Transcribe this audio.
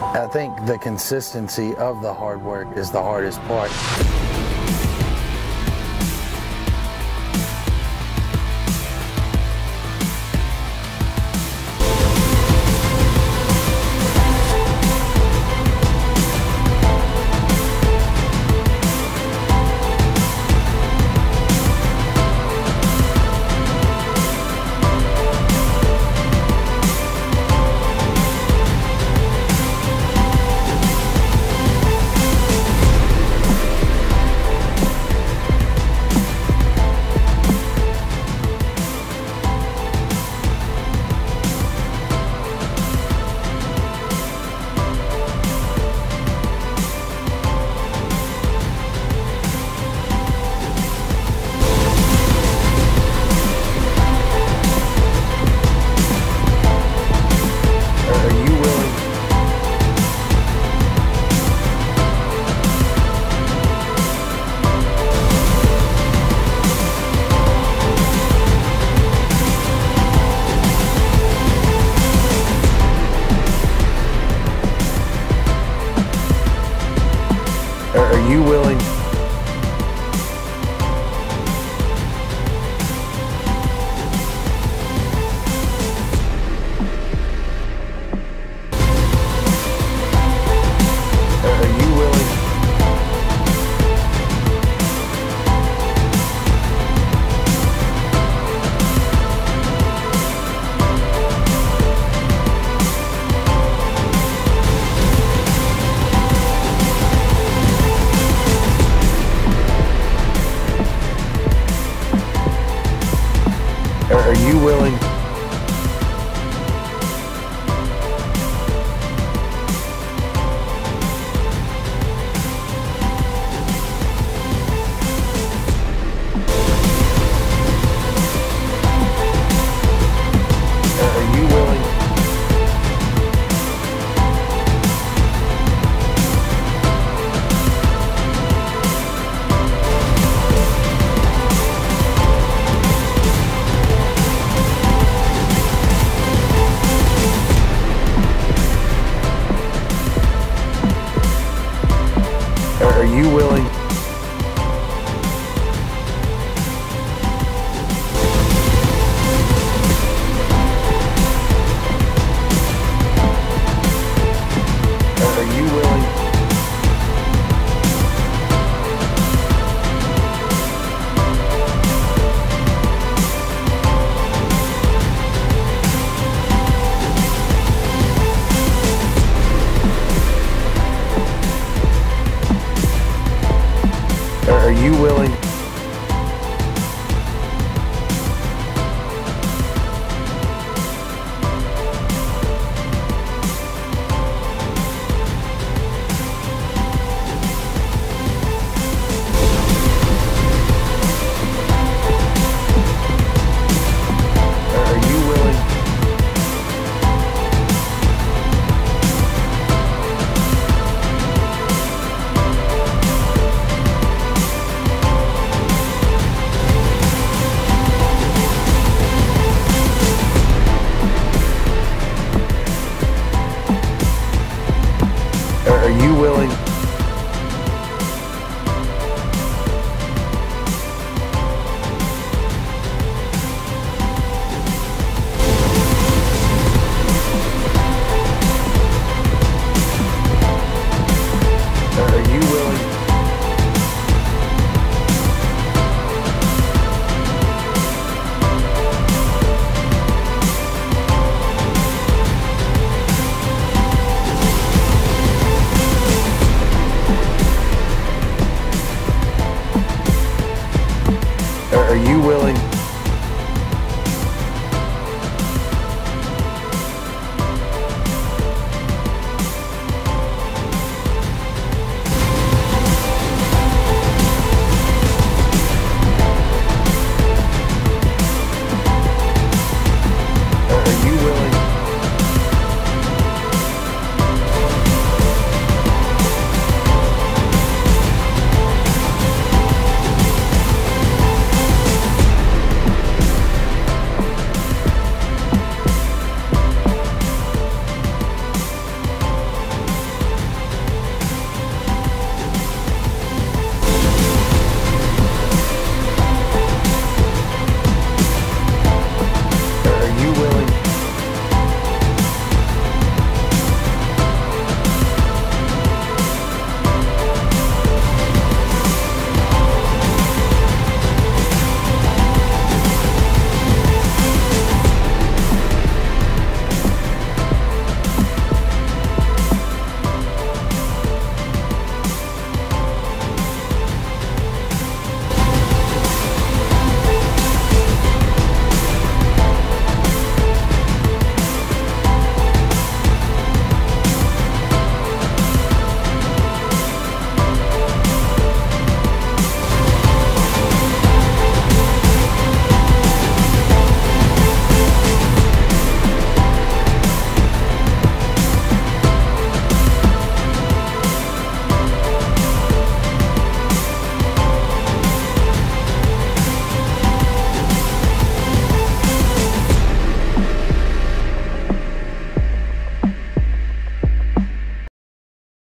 I think the consistency of the hard work is the hardest part. Are you willing? Are you willing? Are you willing? Are you willing? Are you willing? Are you willing?